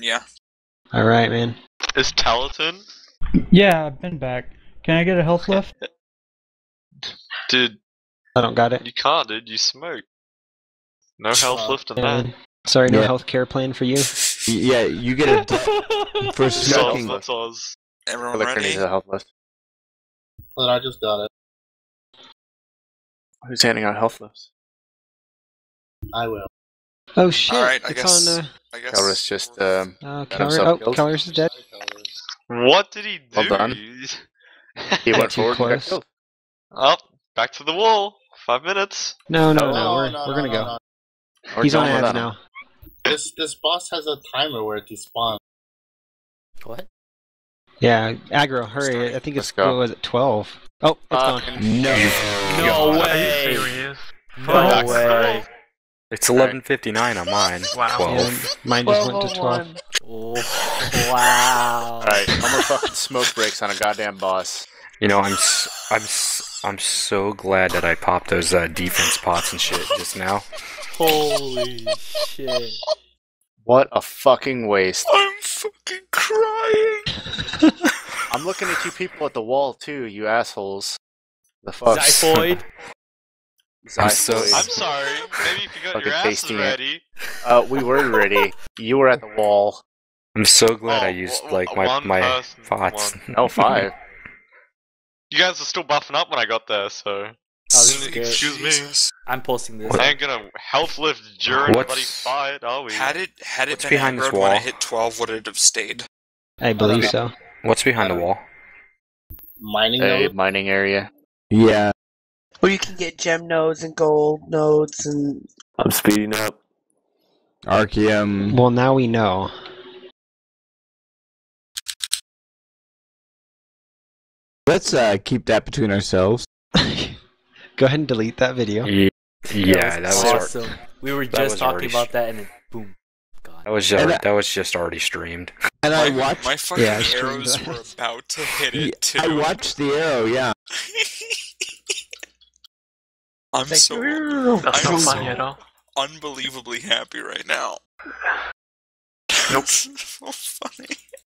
Yeah. Alright, man. Is Talaton? Yeah, I've been back. Can I get a health lift? Dude. I don't got it. You can't, dude. You smoke. No health lift in that. Sorry, no health care plan for you? Yeah, you get a for smoking. Everyone ready? A health lift. Well, I just got it. Who's handing out health lifts? I will. Oh shit! All right, I guess Calrus just Calrus is dead. What did he do? Well done. He went forward and got killed. Up, back to the wall. 5 minutes. No, we're gonna go. He's on ads now. This boss has a timer where it despawns. What? Yeah, aggro, hurry! I think it's what was it 12? Oh, it's gone. No, no way! No way! It's 11:59 on mine. Wow. 12. Yeah, mine just went to 12. Oh, wow. Alright, I'm gonna fucking smoke breaks on a goddamn boss. You know, I'm so glad that I popped those defense pots and shit just now. Holy shit! What a fucking waste. I'm fucking crying. I'm looking at you people at the wall too, you assholes. The fuck? Zyphoid? I'm sorry. Maybe if you got your ass ready. We were ready. You were at the wall. I'm so glad I used like my thoughts. No, 5. You guys are still buffing up when I got there, so. Excuse me. I'm posting this. I ain't gonna health lift during everybody's fight, are we? Had it been behind this wall? When I hit 12, would it have stayed? I believe so. What's behind the wall? Mining area. Yeah. Well, you can get gem nodes and gold nodes and... I'm speeding up. Archeum. Well, now we know. Let's keep that between ourselves. Go ahead and delete that video. Yeah, that was awesome. We were just talking about that and then boom. God. That was just already streamed. And I watched... My fucking arrows were about to hit it, too. I watched the arrow, yeah. I'm so unbelievably happy right now. Nope. So funny.